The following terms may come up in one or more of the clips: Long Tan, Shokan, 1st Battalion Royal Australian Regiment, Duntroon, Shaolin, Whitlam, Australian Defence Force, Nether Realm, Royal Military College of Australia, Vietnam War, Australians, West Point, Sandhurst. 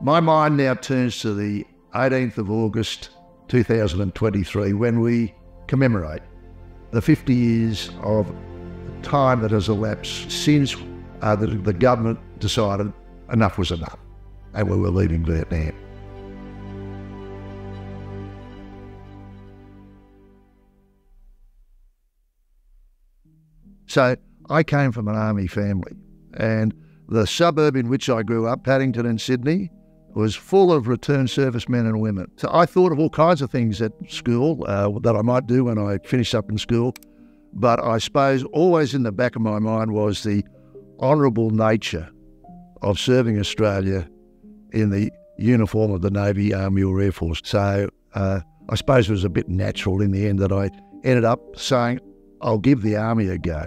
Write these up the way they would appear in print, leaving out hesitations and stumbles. My mind now turns to the 18th of August 2023, when we commemorate the 50 years of time that has elapsed since the government decided enough was enough and we were leaving Vietnam. So I came from an army family, and the suburb in which I grew up, Paddington in Sydney, was full of returned servicemen and women. So I thought of all kinds of things at school that I might do when I finished up in school, but I suppose always in the back of my mind was the honourable nature of serving Australia in the uniform of the Navy, Army or Air Force. So I suppose it was a bit natural in the end that I ended up saying, I'll give the army a go.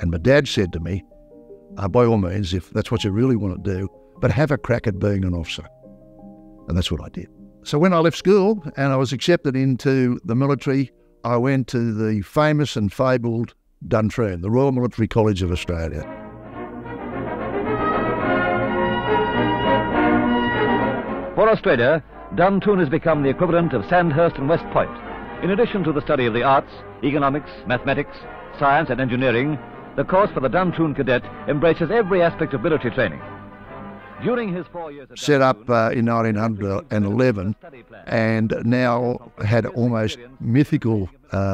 And my dad said to me, by all means, if that's what you really want to do, but have a crack at being an officer. And that's what I did. So when I left school and I was accepted into the military, I went to the famous and fabled Duntroon, the Royal Military College of Australia. For Australia, Duntroon has become the equivalent of Sandhurst and West Point. In addition to the study of the arts, economics, mathematics, science and engineering, the course for the Duntroon cadet embraces every aspect of military training. During his 4 years at set up in 1911, and now had almost mythical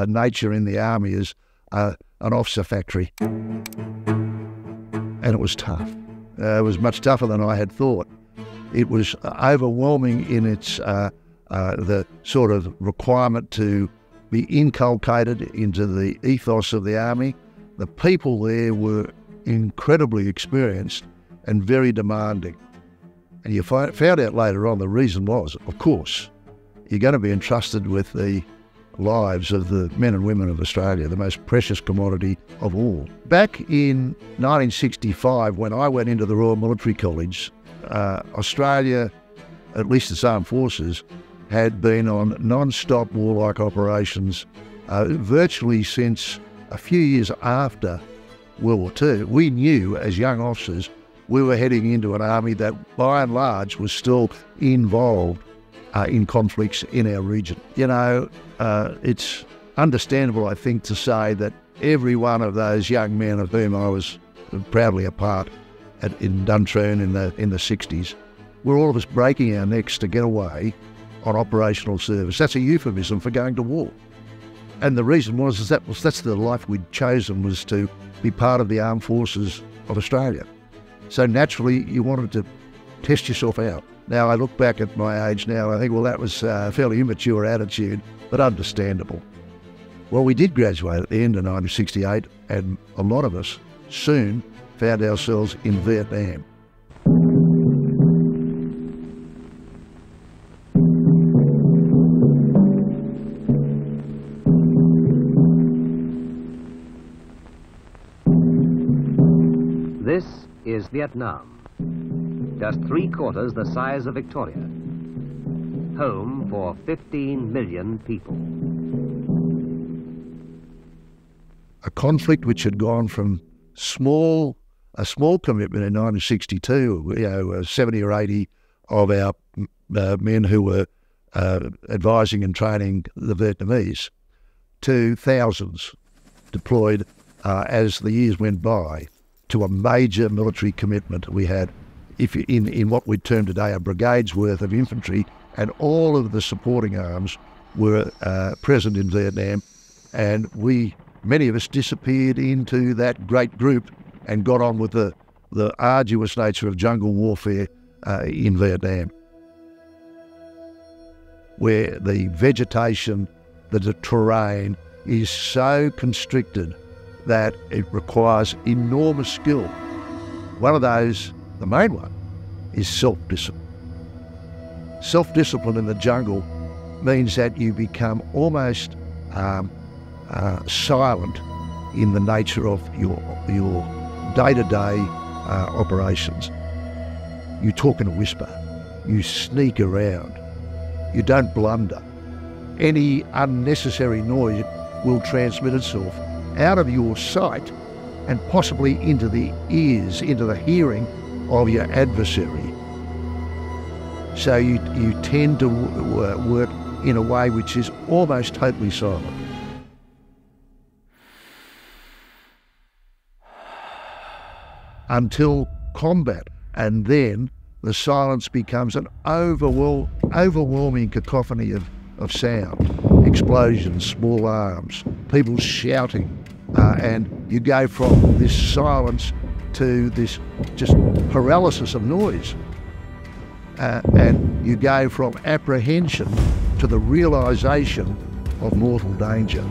nature in the army as an officer factory. And it was tough. It was much tougher than I had thought. It was overwhelming in its the sort of requirement to be inculcated into the ethos of the army. The people there were incredibly experienced and very demanding. And you found out later on the reason was, of course, you're going to be entrusted with the lives of the men and women of Australia, the most precious commodity of all. Back in 1965, when I went into the Royal Military College, Australia, at least its armed forces, had been on non-stop warlike operations virtually since a few years after World War II. We knew as young officers we were heading into an army that, by and large, was still involved in conflicts in our region. You know, it's understandable, I think, to say that every one of those young men of whom I was proudly a part in Duntroon in the 60s, were all of us breaking our necks to get away on operational service. That's a euphemism for going to war. And the reason was that's the life we'd chosen, was to be part of the armed forces of Australia. So naturally, you wanted to test yourself out. Now, I look back at my age now, I think, well, that was a fairly immature attitude, but understandable. Well, we did graduate at the end of 1968, and a lot of us soon found ourselves in Vietnam. This is Vietnam, just three-quarters the size of Victoria, home for 15 million people. A conflict which had gone from a small commitment in 1962, you know, 70 or 80 of our men who were advising and training the Vietnamese, to thousands deployed as the years went by, to a major military commitment we had in what we'd term today a brigade's worth of infantry, and all of the supporting arms were present in Vietnam, and many of us disappeared into that great group and got on with the arduous nature of jungle warfare in Vietnam, where the vegetation, the terrain is so constricted that it requires enormous skill. One of those, the main one, is self-discipline. Self-discipline in the jungle means that you become almost silent in the nature of your day-to-day operations. You talk in a whisper. You sneak around. You don't blunder. Any unnecessary noise will transmit itself out of your sight and possibly into the ears, into the hearing of your adversary. So you tend to work in a way which is almost totally silent. Until combat, and then the silence becomes an overwhelming cacophony of sound. Explosions, small arms, people shouting, and you go from this silence to this just paralysis of noise. And you go from apprehension to the realisation of mortal danger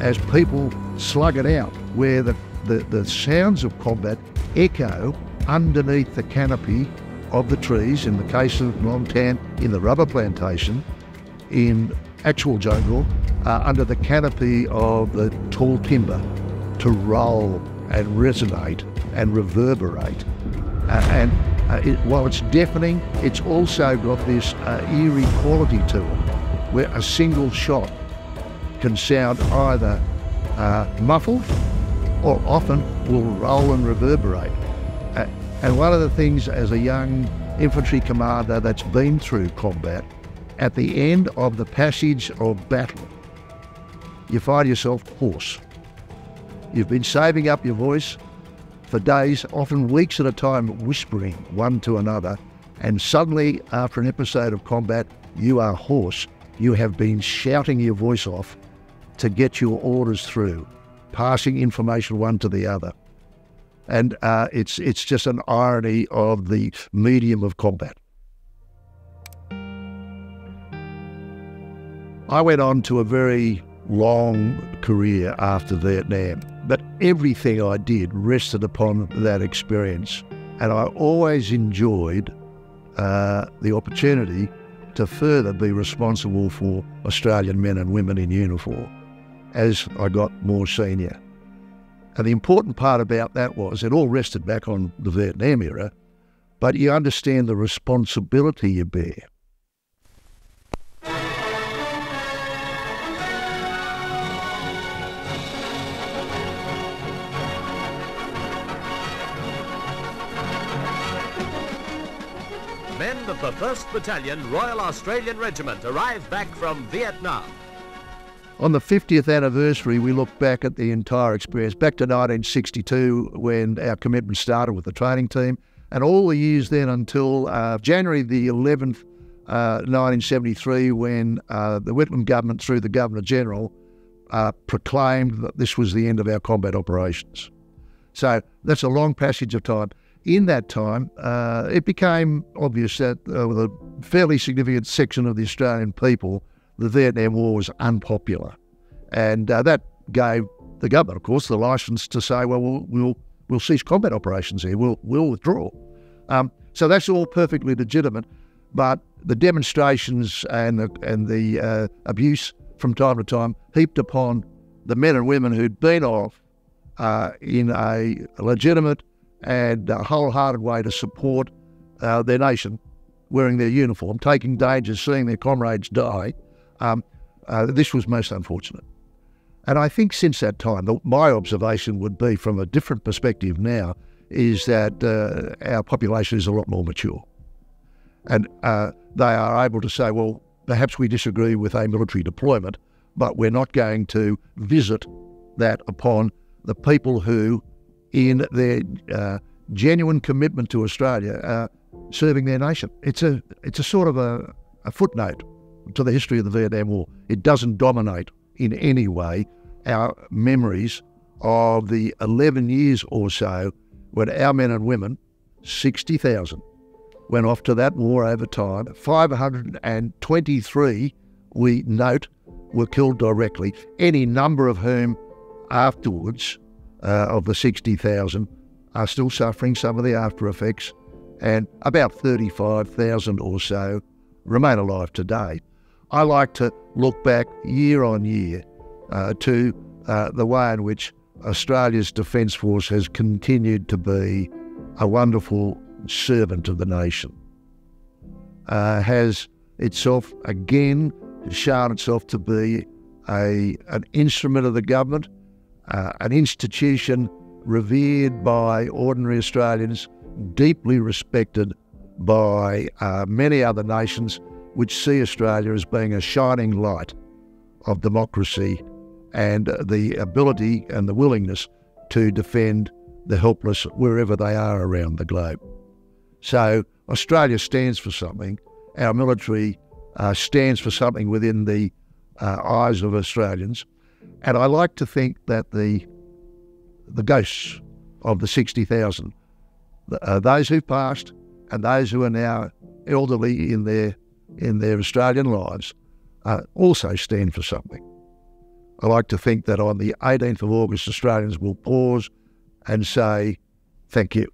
as people slug it out, where the sounds of combat echo underneath the canopy of the trees, in the case of Long Tan, in the rubber plantation, in actual jungle, under the canopy of the tall timber, to roll and resonate and reverberate. While it's deafening, it's also got this eerie quality to it, where a single shot can sound either muffled or often will roll and reverberate. And one of the things as a young infantry commander that's been through combat, at the end of the passage of battle, you find yourself hoarse. You've been saving up your voice for days, often weeks at a time, whispering one to another, and suddenly after an episode of combat, you are hoarse. You have been shouting your voice off to get your orders through, passing information one to the other. And it's just an irony of the medium of combat. I went on to a very long career after Vietnam, but everything I did rested upon that experience. And I always enjoyed the opportunity to further be responsible for Australian men and women in uniform as I got more senior. And the important part about that was it all rested back on the Vietnam era, but you understand the responsibility you bear. Men of the 1st Battalion Royal Australian Regiment arrived back from Vietnam. On the 50th anniversary, we look back at the entire experience, back to 1962 when our commitment started with the training team, and all the years then until January the 11th, 1973, when the Whitlam government, through the Governor-General, proclaimed that this was the end of our combat operations. So that's a long passage of time. In that time, it became obvious that with a fairly significant section of the Australian people, the Vietnam War was unpopular, and that gave the government, of course, the licence to say, "Well, we'll cease combat operations here. We'll withdraw." So that's all perfectly legitimate, but the demonstrations and the abuse from time to time heaped upon the men and women who'd been off in a legitimate and a wholehearted way to support their nation, wearing their uniform, taking dangers, seeing their comrades die. This was most unfortunate. And I think since that time, my observation would be, from a different perspective now, is that our population is a lot more mature. And they are able to say, well, perhaps we disagree with a military deployment, but we're not going to visit that upon the people who, in their genuine commitment to Australia, are serving their nation. It's a sort of a footnote to the history of the Vietnam War. It doesn't dominate in any way our memories of the 11 years or so when our men and women, 60,000, went off to that war over time. 523, we note, were killed directly, any number of whom afterwards, of the 60,000, are still suffering some of the after effects, and about 35,000 or so remain alive today. I like to look back year on year to the way in which Australia's Defence Force has continued to be a wonderful servant of the nation, has itself again shown itself to be an instrument of the government, an institution revered by ordinary Australians, deeply respected by many other nations which see Australia as being a shining light of democracy and the ability and the willingness to defend the helpless wherever they are around the globe. So Australia stands for something. Our military stands for something within the eyes of Australians. And I like to think that the ghosts of the 60,000, those who passed and those who are now elderly in their Australian lives, also stand for something. I like to think that on the 18th of August, Australians will pause and say, thank you.